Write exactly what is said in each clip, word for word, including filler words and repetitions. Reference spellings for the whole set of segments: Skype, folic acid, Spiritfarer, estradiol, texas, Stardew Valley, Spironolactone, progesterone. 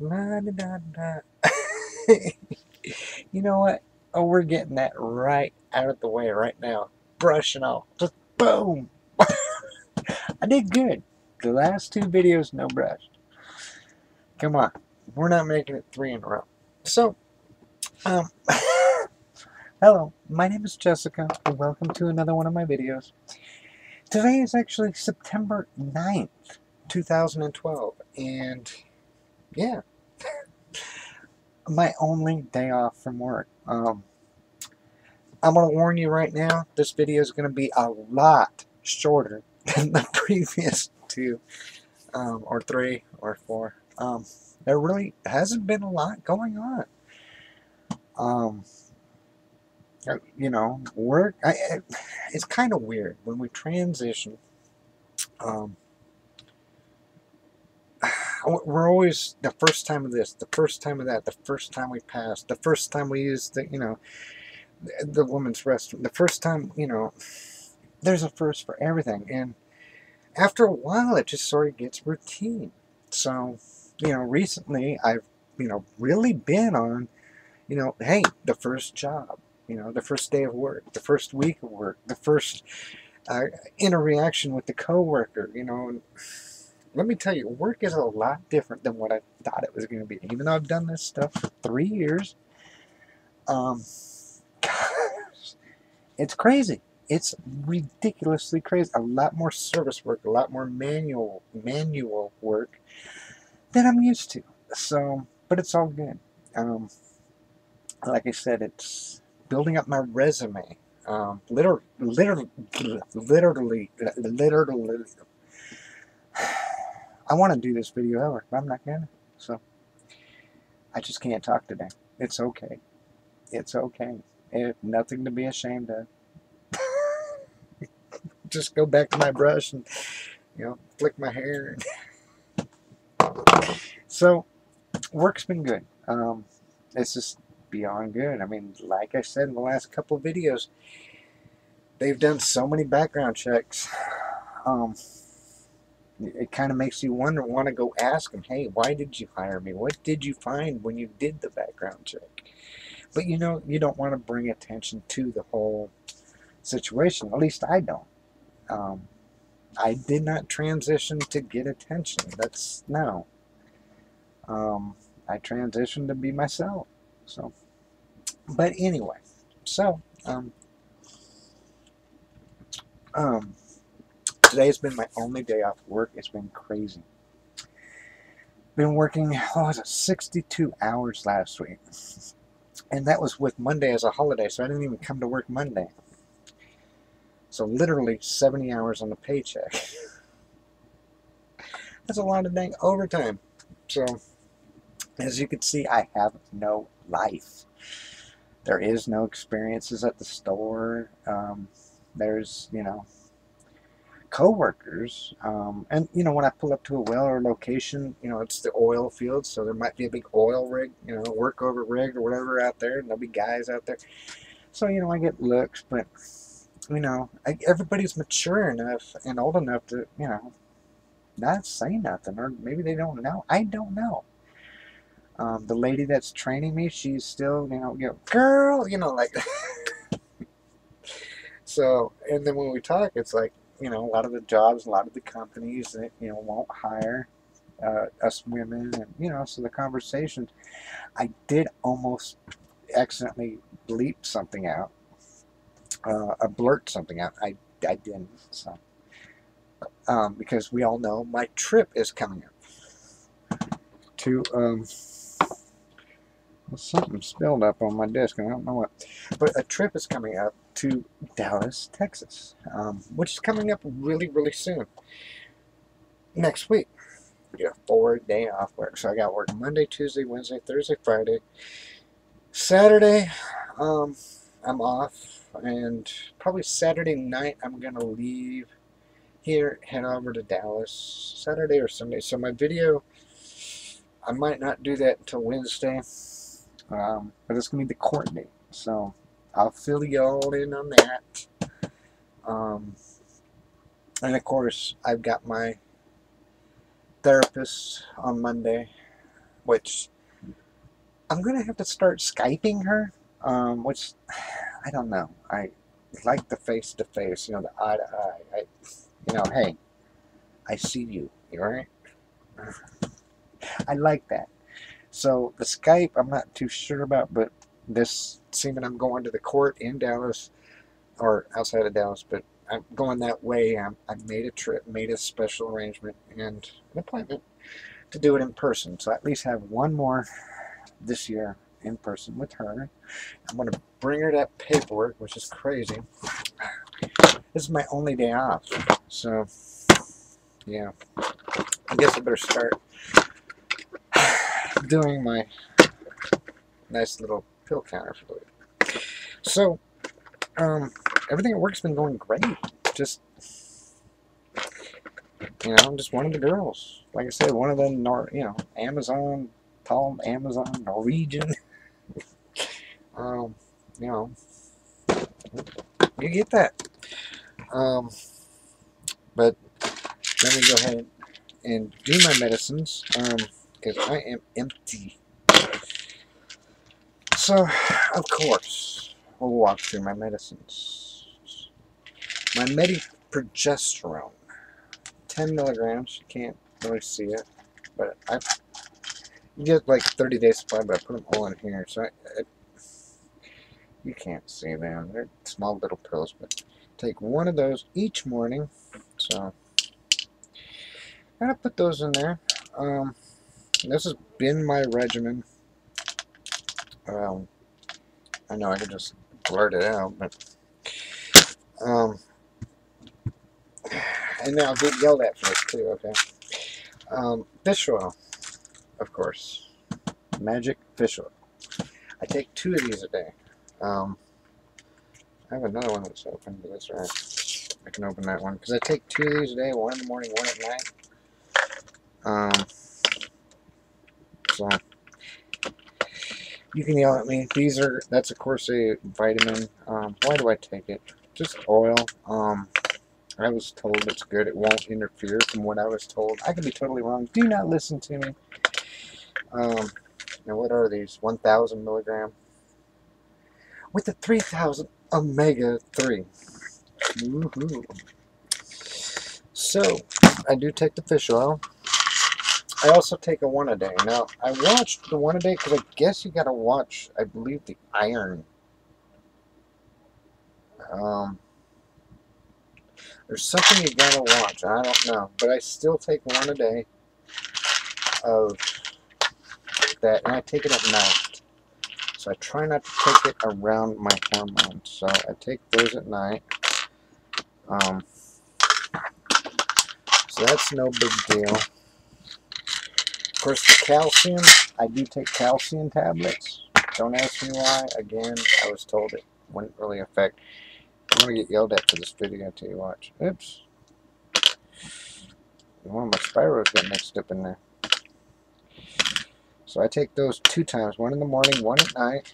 Da, da, da, da. You know what? Oh, we're getting that right out of the way right now. Brush and all. Just boom! I did good. The last two videos, no brush. Come on. We're not making it three in a row. So, um, hello. My name is Jessica, and welcome to another one of my videos. Today is actually September ninth, two thousand twelve, and yeah, my only day off from work. Um, I'm going to warn you right now, this video is going to be a lot shorter than the previous two, um, or three, or four. Um, there really hasn't been a lot going on. Um, you know, work, I, I, it's kind of weird when we transition. Um, We're always the first time of this, the first time of that, the first time we passed, the first time we used the, you know, the, the woman's restroom, the first time, you know, there's a first for everything. And after a while, it just sort of gets routine. So, you know, recently I've, you know, really been on, you know, hey, the first job, you know, the first day of work, the first week of work, the first uh, interaction with the coworker, you know, and let me tell you, work is a lot different than what I thought it was going to be. Even though I've done this stuff for three years, um, gosh, it's crazy. It's ridiculously crazy. A lot more service work, a lot more manual manual work than I'm used to. So, but it's all good. Um, like I said, it's building up my resume. Um, literally, literally, literally, literally. I want to do this video ever, but I'm not gonna. So I just can't talk today. It's okay. It's okay. It, nothing to be ashamed of. Just go back to my brush and, you know, flick my hair. So work's been good. Um, it's just beyond good. I mean, like I said in the last couple of videos, they've done so many background checks. Um, It kind of makes you wonder, want to go ask them, hey, why did you hire me? What did you find when you did the background check? But you know, you don't want to bring attention to the whole situation. At least I don't. Um, I did not transition to get attention. That's, no. Um, I transitioned to be myself. So, but anyway, so, um, um, today's been my only day off work. It's been crazy. Been working, oh, was it sixty-two hours last week. And that was with Monday as a holiday, so I didn't even come to work Monday. So literally seventy hours on the paycheck. That's a lot of dang overtime. So, as you can see, I have no life. There is no experiences at the store. Um, there's, you know, co-workers, um, and you know, when I pull up to a well or location, you know, it's the oil field, so there might be a big oil rig, you know, work over rig or whatever out there, and there'll be guys out there, so you know, I get looks, but you know, I, everybody's mature enough and old enough to, you know, not say nothing, or maybe they don't know, I don't know. Um, the lady that's training me, she's still, you know, you know, girl, you know, like so, and then when we talk, it's like, you know, a lot of the jobs, a lot of the companies that, you know, won't hire uh, us women, and, you know, so the conversations, I did almost accidentally bleep something out, uh, or blurt something out, I, I didn't, so, um, because we all know my trip is coming up to, um, something spilled up on my desk, and I don't know what, but a trip is coming up to Dallas, Texas, um, which is coming up really, really soon. Next week, get a four-day off work. So I got work Monday, Tuesday, Wednesday, Thursday, Friday, Saturday. Um, I'm off, and probably Saturday night I'm gonna leave here, head over to Dallas Saturday or Sunday. So my video, I might not do that until Wednesday, um, but it's gonna be the court date. So I'll fill y'all in on that. Um, and of course, I've got my therapist on Monday. which I'm gonna have to start Skyping her, um, which I don't know. I like the face to face, you know, the eye to eye. I, you know, hey, I see you. You all right? I like that. So the Skype, I'm not too sure about, but this seeming I'm going to the court in Dallas or outside of Dallas, but I'm going that way. I'm, I made a trip, made a special arrangement and an appointment to do it in person. So I at least have one more this year in person with her. I'm going to bring her that paperwork, which is crazy. This is my only day off. So, yeah, I guess I better start doing my nice little pill counter for the week. So, um, everything at work's been going great. Just, you know, I'm just one of the girls. Like I said, one of the, Nor you know, Amazon, tall Amazon, Norwegian. um, you know, you get that. Um, but let me go ahead and do my medicines, um, because I am empty. So, of course, we'll walk through my medicines. My medi-progesterone, ten milligrams, you can't really see it, but I get like thirty day supply, but I put them all in here, so I, I, you can't see them. They're small little pills, but take one of those each morning, so I'm going to put those in there. Um, this has been my regimen. Um, I know I could just blurt it out, but um, and now I'll get yelled at for this too, okay. Um, fish oil, of course. Magic fish oil. I take two of these a day. Um, I have another one that's open, but that's alright. I can open that one, because I take two of these a day, one in the morning, one at night. Um, so you can yell at me. These are, that's of course a vitamin. Um, why do I take it? Just oil. Um, I was told it's good. It won't interfere from what I was told. I could be totally wrong. Do not listen to me. Um, now what are these? one thousand milligram. With the three thousand omega three. Woohoo. So, I do take the fish oil. I also take a one a day. Now, I watched the one a day because I guess you got to watch, I believe, the iron. Um, there's something you got to watch. I don't know. But I still take one a day of that. And I take it at night. So I try not to take it around my hormones. So I take those at night. Um, so that's no big deal. Of course, the calcium, I do take calcium tablets. Don't ask me why. Again, I was told it wouldn't really affect. I'm going to get yelled at for this video until you watch. Oops. One of my spiros got mixed up in there. So I take those two times, one in the morning, one at night,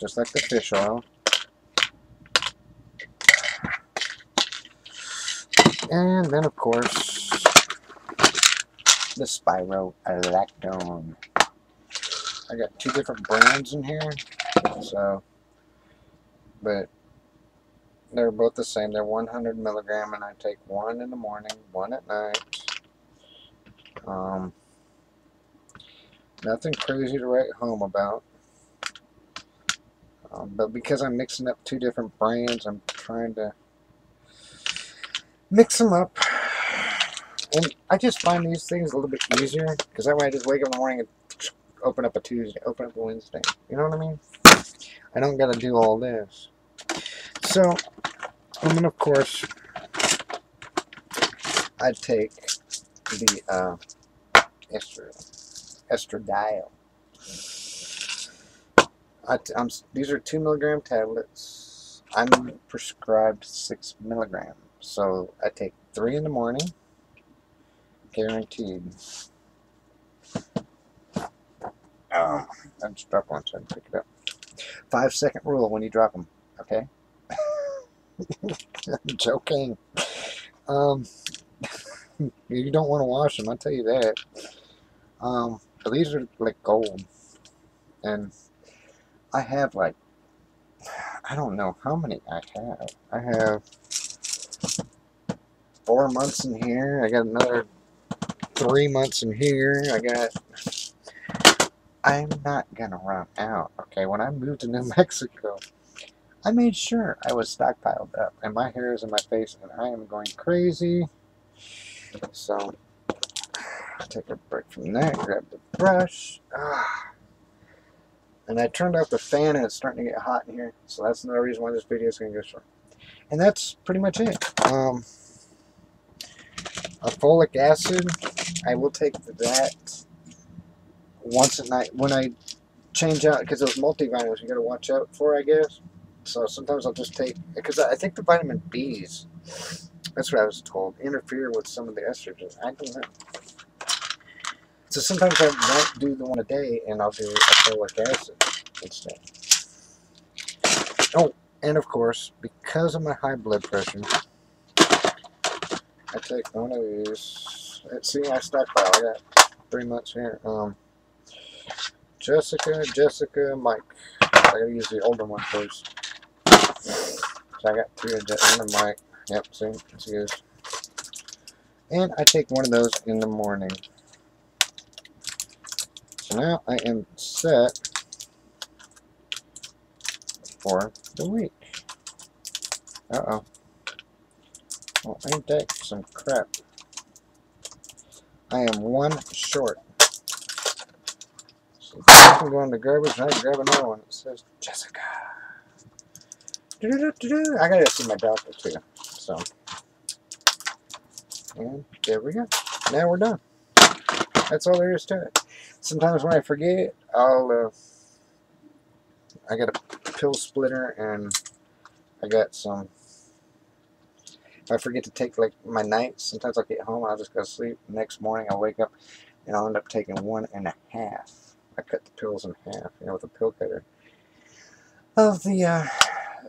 just like the fish oil. And then, of course, the Spironolactone. I got two different brands in here, so, but they're both the same. They're one hundred milligram, and I take one in the morning, one at night. Um, nothing crazy to write home about, um, but because I'm mixing up two different brands, I'm trying to mix them up. And I just find these things a little bit easier, because that way I just wake up in the morning and open up a Tuesday, open up a Wednesday. You know what I mean? I don't got to do all this. So, and then of course, I take the uh, estradiol. I t I'm, these are two milligram tablets. I'm prescribed six milligrams, so I take three in the morning. Guaranteed. Oh, I just dropped one, so I can pick it up. Five second rule when you drop them, okay? I'm joking. Um, you don't want to wash them, I'll tell you that. Um, So these are like gold, and I have like, I don't know how many I have. I have four months in here. I got another three months in here. I got, I'm not going to run out. Okay, when I moved to New Mexico, I made sure I was stockpiled up, and my hair is in my face, and I am going crazy. So, I'll take a break from that, grab the brush. Ah. And I turned off the fan, and it's starting to get hot in here, so that's another reason why this video is going to go short. And that's pretty much it. Um, a folic acid, I will take that once at night. When I change out, because those multivitamins you got to watch out for, I guess. So sometimes I'll just take, because I think the vitamin B's, that's what I was told, interfere with some of the estrogens. I don't know. So sometimes I won't do the one a day, and I'll do a folic acid instead. Oh, and of course, because of my high blood pressure, I take one of these. Let's see, I stockpile. I got three months here. Um, Jessica, Jessica, Mike. I gotta use the older one first. So I got two of that and a mic. Yep, see, it's good. And I take one of those in the morning. So now I am set for the week. Uh oh. Well, ain't that some crap? I am one short. So I can go in the garbage and I can grab another one. It says Jessica. I gotta see my doctor too. So, and there we go. Now we're done. That's all there is to it. Sometimes when I forget it, I'll, uh, I got a pill splitter and I got some, if I forget to take like my nights, sometimes I'll get home and I'll just go to sleep. Next morning I'll wake up and I'll end up taking one and a half. I cut the pills in half, you know, with a pill cutter of the uh,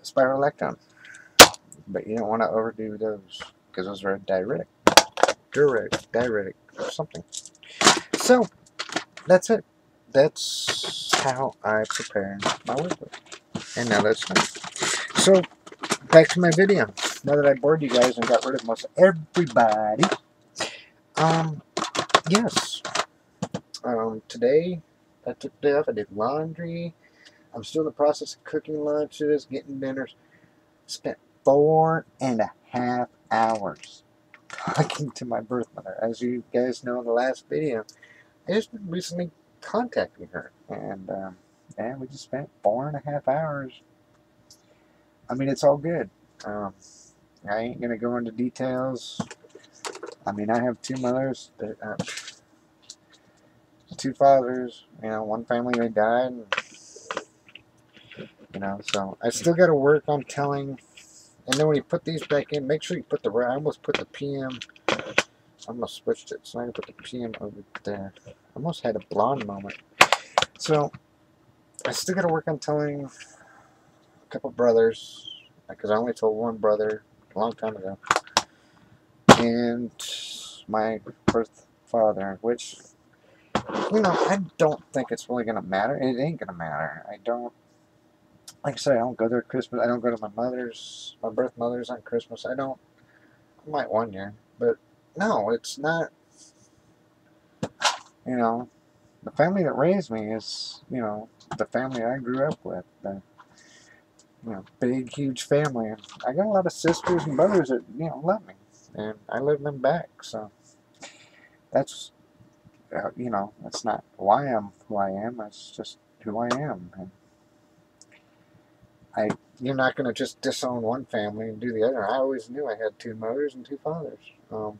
Spironolactone. But you don't want to overdo those because those are a diuretic, diuretic, diuretic, or something. So that's it. That's how I prepare my workbook. And now that's done. So back to my video. Now that I bored you guys and got rid of most everybody, um, yes, um, today. I took day off. I did laundry. I'm still in the process of cooking lunches, getting dinners. Spent four and a half hours talking to my birth mother. As you guys know in the last video, I just recently contacted her. And, um, and we just spent four and a half hours. I mean, it's all good. Um, I ain't going to go into details. I mean, I have two mothers that... Uh, two fathers, you know, one family they died, and, you know, so I still got to work on telling. And then when you put these back in, make sure you put the, I almost put the P M, I almost switched it, so I'm going to put the P M over there. I almost had a blonde moment. So I still got to work on telling a couple brothers, because I only told one brother a long time ago, and my birth father, which, you know, I don't think it's really going to matter. It ain't going to matter. I don't, like I said, I don't go there Christmas. I don't go to my mother's, my birth mother's on Christmas. I don't, I might one year. But, no, it's not, you know, the family that raised me is, you know, the family I grew up with. The, you know, big, huge family. I got a lot of sisters and brothers that, you know, love me. And I love them back. So, that's... Uh, you know, that's not why I'm who I am. That's just who I am. And I, you're not going to just disown one family and do the other. I always knew I had two mothers and two fathers. Um,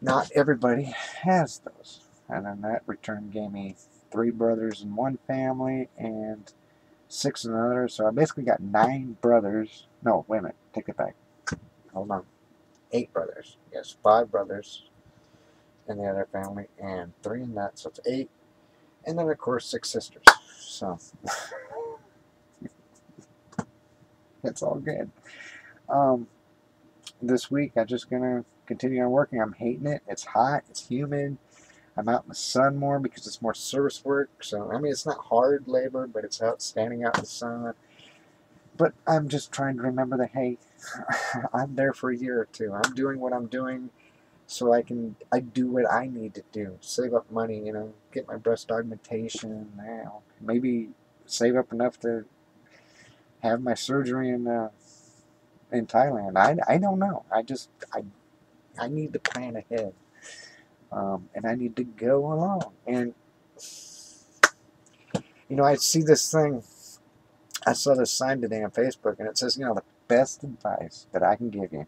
not everybody has those. And then that return gave me three brothers in one family and six in another. So I basically got nine brothers. No, wait a minute. Take it back. Hold on. Eight brothers. Yes, five brothers in the other family, and three in that, so it's eight, and then of course six sisters, so it's all good. Um, this week I'm just gonna continue on working. I'm hating it. It's hot, it's humid. I'm out in the sun more because it's more service work. So, I mean, it's not hard labor, but it's out standing out in the sun. But I'm just trying to remember that, hey, I'm there for a year or two. I'm doing what I'm doing so I can I do what I need to do. Save up money, you know, get my breast augmentation now. Maybe save up enough to have my surgery in uh, in Thailand. I, I don't know. I just, I, I need to plan ahead. Um, and I need to go along. And, you know, I see this thing. I saw this sign today on Facebook, and it says, you know, the best advice that I can give you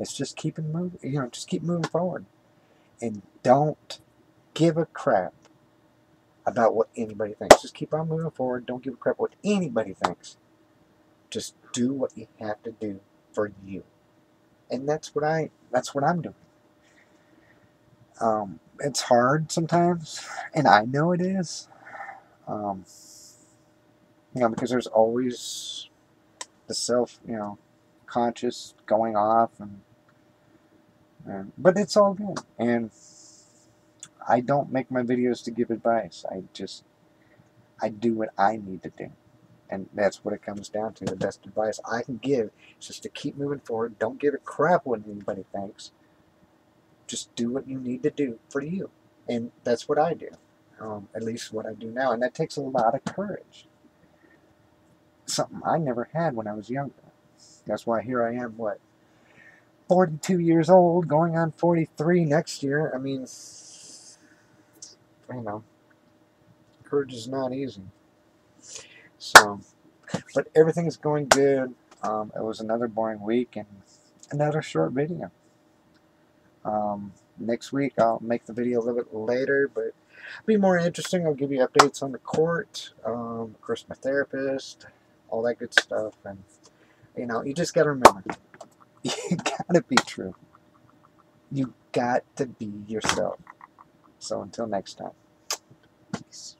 is just keep it moving, you know, just keep moving forward. And don't give a crap about what anybody thinks. Just keep on moving forward. Don't give a crap what anybody thinks. Just do what you have to do for you. And that's what I, that's what I'm doing. Um, it's hard sometimes, and I know it is. Um, you know, because there's always the self, you know, conscious going off, and, and but it's all good. And I don't make my videos to give advice. I just, I do what I need to do. And that's what it comes down to. The best advice I can give is just to keep moving forward. Don't give a crap what anybody thinks. Just do what you need to do for you. And that's what I do. Um, at least what I do now. And that takes a lot of courage. Something I never had when I was younger. That's why here I am, what, forty-two years old, going on forty-three next year. I mean, you know, courage is not easy. So, but everything's going good. Um, it was another boring week and another short video. Um, next week I'll make the video a little bit later, but it'll be more interesting. I'll give you updates on the court, um, of course my therapist, all that good stuff. And you know, you just gotta remember, you gotta be true. You got to be yourself. So until next time, peace.